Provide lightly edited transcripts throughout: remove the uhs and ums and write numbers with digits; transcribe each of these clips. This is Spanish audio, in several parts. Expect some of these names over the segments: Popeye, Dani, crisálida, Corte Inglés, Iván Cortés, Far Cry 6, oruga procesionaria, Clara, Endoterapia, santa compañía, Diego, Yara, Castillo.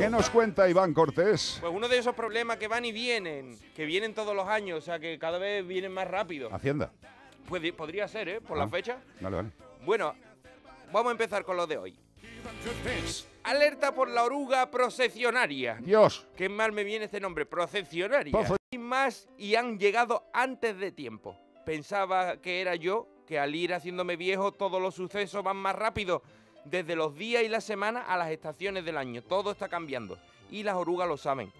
¿Qué nos cuenta Iván Cortés? Pues uno de esos problemas que van y vienen, que vienen todos los años, o sea, que cada vez vienen más rápido. ¿Hacienda? Pues podría ser, ¿eh? Por la fecha. Vale, vale. Bueno, vamos a empezar con lo de hoy. Alerta por la oruga procesionaria. Dios. Qué mal me viene este nombre, procesionaria. Y más, y han llegado antes de tiempo. Pensaba que era yo, que al ir haciéndome viejo todos los sucesos van más rápido. Desde los días y las semanas a las estaciones del año, todo está cambiando. Y las orugas lo saben.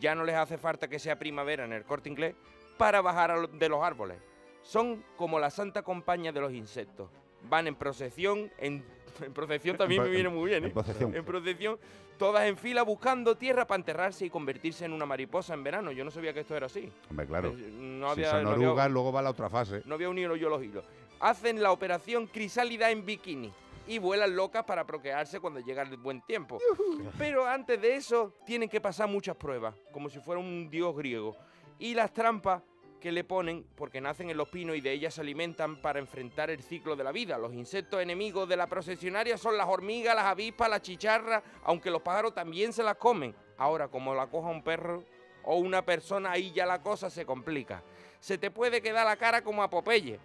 Ya no les hace falta que sea primavera en el Corte Inglés para bajar de los árboles. Son como la santa compañía de los insectos. Van en procesión, en procesión también me viene muy bien, ¿eh? En procesión, todas en fila buscando tierra para enterrarse y convertirse en una mariposa en verano. Yo no sabía que esto era así. Hombre, claro. No había, si son orugas, no había, luego va la otra fase. No había unido yo los hilos. Hacen la operación crisálida en bikini y vuelan locas para procrearse cuando llega el buen tiempo. Pero antes de eso tienen que pasar muchas pruebas, como si fuera un dios griego. Y las trampas que le ponen, porque nacen en los pinos y de ellas se alimentan para enfrentar el ciclo de la vida. Los insectos enemigos de la procesionaria son las hormigas, las avispas, las chicharras, aunque los pájaros también se las comen. Ahora, como la coja un perro o una persona, ahí ya la cosa se complica. Se te puede quedar la cara como a Popeye.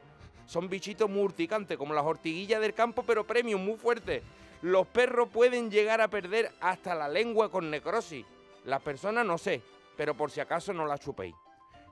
Son bichitos muy urticantes, como las ortiguillas del campo, pero premium, muy fuertes. Los perros pueden llegar a perder hasta la lengua con necrosis. Las personas no sé, pero por si acaso no las chupéis.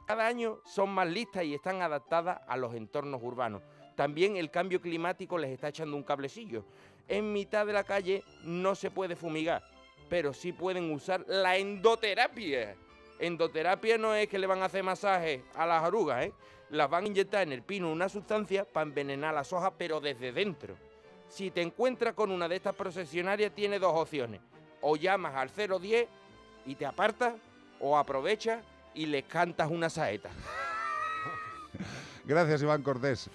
Cada año son más listas y están adaptadas a los entornos urbanos. También el cambio climático les está echando un cablecillo. En mitad de la calle no se puede fumigar, pero sí pueden usar la endoterapia. Endoterapia no es que le van a hacer masajes a las orugas, ¿eh? Las van a inyectar en el pino una sustancia para envenenar las hojas, pero desde dentro. Si te encuentras con una de estas procesionarias, tienes dos opciones. O llamas al 010 y te apartas, o aprovechas y les cantas una saeta. Gracias, Iván Cortés.